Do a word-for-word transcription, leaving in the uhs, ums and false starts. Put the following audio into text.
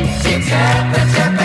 It's happened.